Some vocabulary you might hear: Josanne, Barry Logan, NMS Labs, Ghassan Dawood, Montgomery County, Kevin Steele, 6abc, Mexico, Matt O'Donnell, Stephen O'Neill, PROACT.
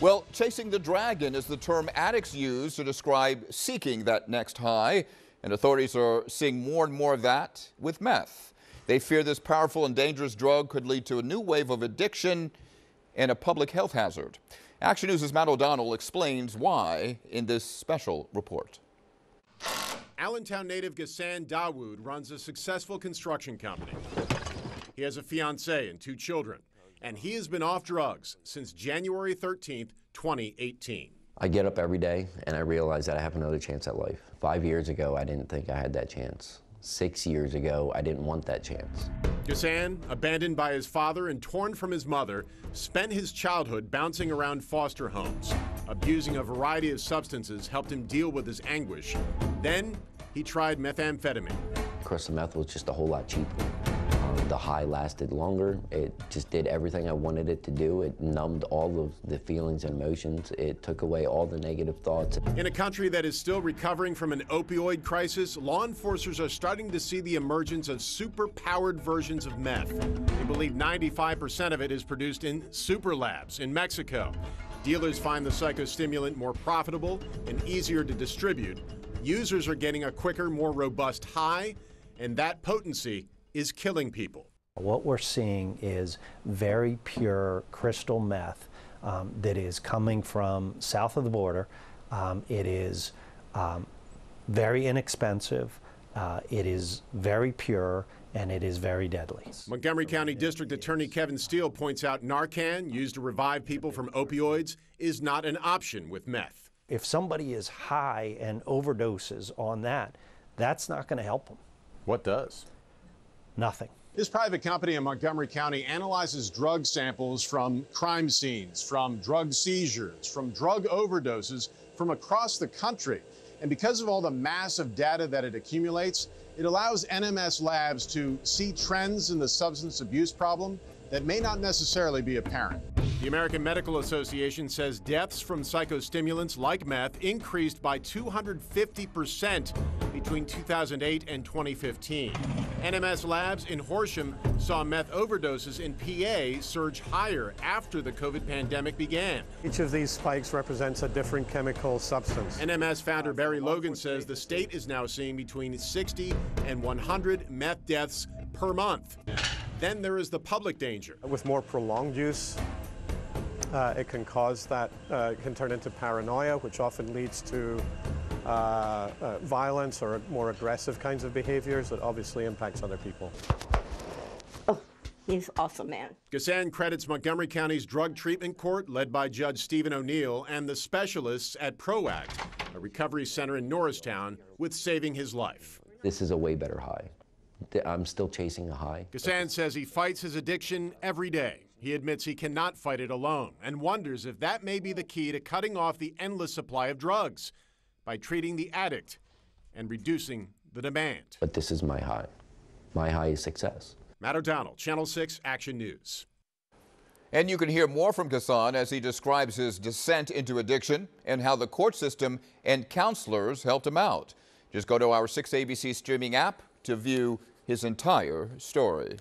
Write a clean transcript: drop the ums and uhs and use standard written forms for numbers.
Well, chasing the dragon is the term addicts use to describe seeking that next high, and authorities are seeing more and more of that with meth. They fear this powerful and dangerous drug could lead to a new wave of addiction and a public health hazard. Action News' Matt O'Donnell explains why in this special report. Allentown native Ghassan Dawood runs a successful construction company. He has a fiancée and two children, and he has been off drugs since January 13th, 2018. I get up every day and I realize that I have another chance at life. 5 years ago, I didn't think I had that chance. 6 years ago, I didn't want that chance. Josanne, abandoned by his father and torn from his mother, spent his childhood bouncing around foster homes. Abusing a variety of substances helped him deal with his anguish. Then he tried methamphetamine. Of course, the meth was just a whole lot cheaper. The high lasted longer. It just did everything I wanted it to do. It numbed all of the feelings and emotions. It took away all the negative thoughts. In a country that is still recovering from an opioid crisis, law enforcers are starting to see the emergence of super-powered versions of meth. They believe 95% of it is produced in super labs in Mexico. Dealers find the psychostimulant more profitable and easier to distribute. Users are getting a quicker, more robust high, and that potency is killing people. What we're seeing is very pure crystal meth that is coming from south of the border. It is very inexpensive, it is very pure, and it is very deadly. Montgomery County District Attorney Kevin Steele points out Narcan, used to revive people from opioids, is not an option with meth. If somebody is high and overdoses on that, that's not going to help them. What does? Nothing. This private company in Montgomery County analyzes drug samples from crime scenes, from drug seizures, from drug overdoses from across the country. And because of all the massive data that it accumulates, it allows NMS Labs to see trends in the substance abuse problem that may not necessarily be apparent. The American Medical Association says deaths from psychostimulants like meth increased by 250% between 2008 and 2015. NMS Labs in Horsham saw meth overdoses in PA surge higher after the COVID pandemic began. Each of these spikes represents a different chemical substance. NMS founder Barry Logan says the state is now seeing between 60 and 100 meth deaths per month. Then there is the public danger. With more prolonged use, it can cause that, it can turn into paranoia, which often leads to violence or more aggressive kinds of behaviors that obviously impacts other people. Oh, he's an awesome man. Ghassan credits Montgomery County's drug treatment court, led by Judge Stephen O'Neill, and the specialists at PROACT, a recovery center in Norristown, with saving his life. This is a way better high. I'm still chasing a high. Ghassan says he fights his addiction every day. He admits he cannot fight it alone and wonders if that may be the key to cutting off the endless supply of drugs, by treating the addict and reducing the demand. But this is my high. My high is success. Matt O'Donnell, Channel 6 Action News. And you can hear more from Ghassan as he describes his descent into addiction and how the court system and counselors helped him out. Just go to our 6abc streaming app to view his entire story.